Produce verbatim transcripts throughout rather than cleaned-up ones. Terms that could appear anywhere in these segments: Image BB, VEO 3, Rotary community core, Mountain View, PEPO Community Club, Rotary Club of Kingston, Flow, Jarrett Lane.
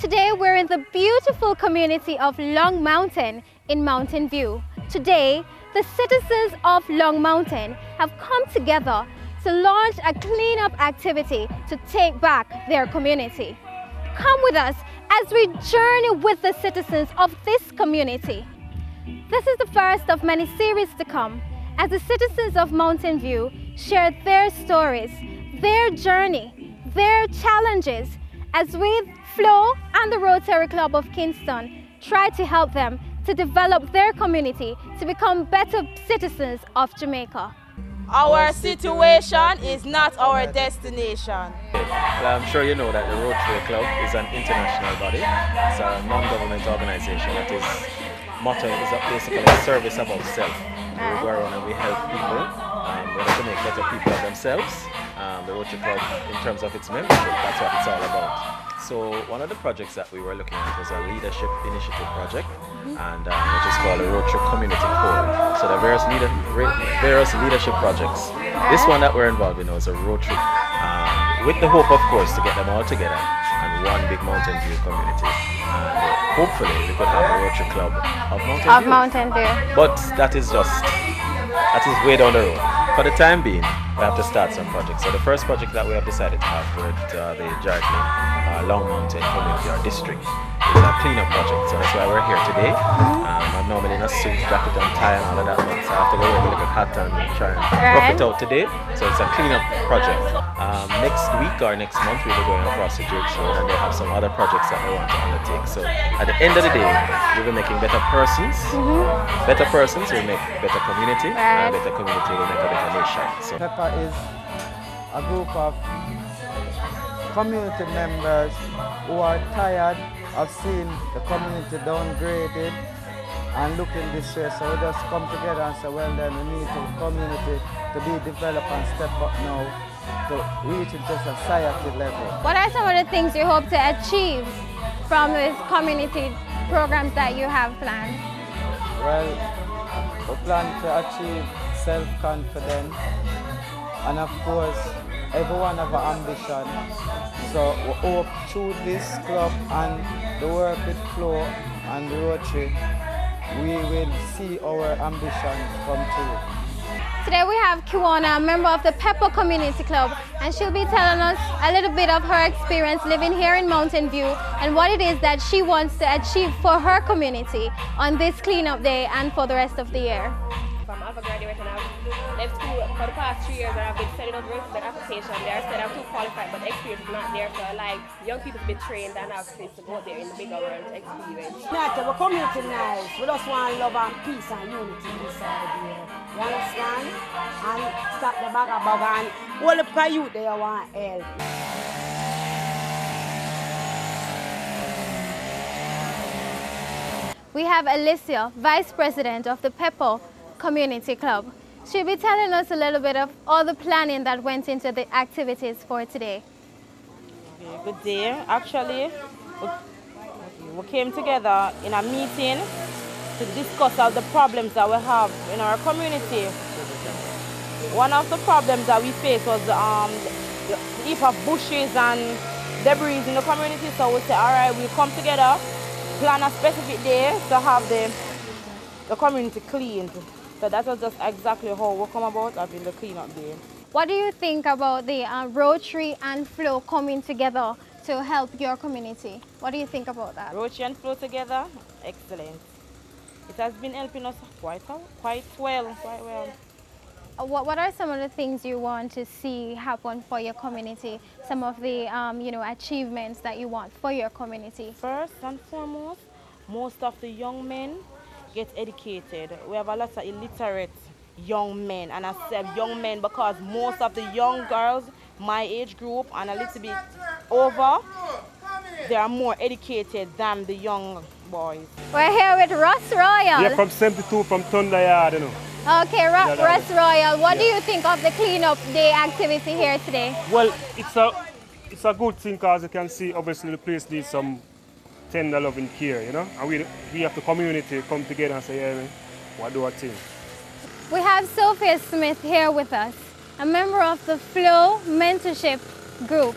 Today we're in the beautiful community of Long Mountain in Mountain View. Today, the citizens of Long Mountain have come together to launch a cleanup activity to take back their community. Come with us as we journey with the citizens of this community. This is the first of many series to come as the citizens of Mountain View share their stories, their journey, their challenges, as we, Flow and the Rotary Club of Kingston, try to help them to develop their community to become better citizens of Jamaica. Our situation is not our destination. Well, I'm sure you know that the Rotary Club is an international body. It's a non-government organization that is motto is basically a service of self. We go around and we help people, um, we want to make better people of themselves. Um, the Rotary Club, in terms of its membership, that's what it's all about. So one of the projects that we were looking at was a leadership initiative project, and um, which is called the Rotary community core. So there are various, leader, various leadership projects. This one that we're involved in is a Rotary, um, with the hope, of course, to get them all together and one big Mountain View community. And hopefully we could have a Rotary Club of Mountain of View. Mountain View. But that is just, that is way down the road. For the time being, we have to start some projects. So the first project that we have decided to have with uh, the Jarrett uh, Long Mountain Community or District is a cleanup project. So that's why we're here today. Um, I'm normally in a suit, jacket and tie and all of that, but so I have to go with a hat and try and rough it out today. So it's a cleanup project. Um, next week or next month we'll be going across the Drake Road, and they have some other projects that they want to undertake. So at the end of the day, we'll be making better persons. Mm-hmm. Better persons will make better community, right. And better community will make a better nation. So PEPO is a group of community members who are tired of seeing the community downgraded and looking this way, so we just come together and say, well then, we need the community to be developed and step up now to reach into society level. What are some of the things you hope to achieve from these community programs that you have planned? Well, we plan to achieve self-confidence, and of course, everyone have an ambition. So we hope through this club and the work with Flow and the Rotary, we will see our ambition come true. Today we have Kiwana, a member of the PEPO Community Club, and she'll be telling us a little bit of her experience living here in Mountain View and what it is that she wants to achieve for her community on this cleanup day and for the rest of the year. I'm a graduate and I've left school for the past three years, and I've been sending out resume and application. They are said I'm too qualified, but the experience is not there, so I like young people to be trained and have space to go there in the bigger world experience. We're community nice. We just want love and peace and unity inside here. You understand? And stop the bag of bag and all of the youth they want help. We have Alicia, Vice President of the PEPO Community Club. She'll be telling us a little bit of all the planning that went into the activities for today. Good day. Actually, we came together in a meeting to discuss all the problems that we have in our community. One of the problems that we faced was um, the heap of bushes and debris in the community. So we said, all right, we'll come together, plan a specific day to have the, the community cleaned. So that was just exactly how we come about having the cleanup day. What do you think about the uh, Rotary and Flow coming together to help your community? What do you think about that? Rotary and Flow together, excellent. It has been helping us quite, quite well, quite well. What, what are some of the things you want to see happen for your community? Some of the um, you know, achievements that you want for your community? First and foremost, most of the young men get educated. We have a lot of illiterate young men, and I said young men because most of the young girls my age group and a little bit over, they are more educated than the young boys. We're here with Ross Royal. Yeah, from seventy-two, from Thunder Yard, you know. Okay, Ro Ross Royal, what yeah. do you think of the cleanup day activity here today? Well, it's a, it's a good thing because you can see obviously the place needs some tender loving care, you know, and we, we have the community come together and say, yeah, what do I think? We have Sophia Smith here with us, a member of the Flow Mentorship Group.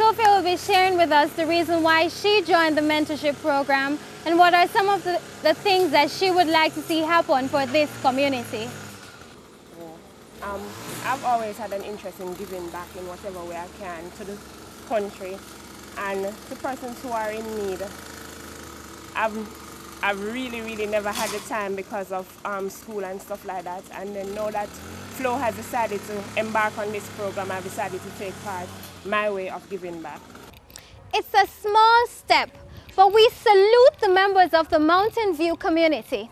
Sophia will be sharing with us the reason why she joined the mentorship program and what are some of the, the things that she would like to see happen for this community. Yeah. Um, I've always had an interest in giving back in whatever way I can to the country and to persons who are in need. I've, I've really, really never had the time because of um, school and stuff like that, and then now that Flow has decided to embark on this program, I've decided to take part my way of giving back. It's a small step, but we salute the members of the Mountain View community.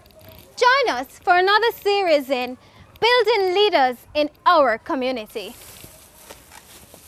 Join us for another series in Building Leaders in Our Community.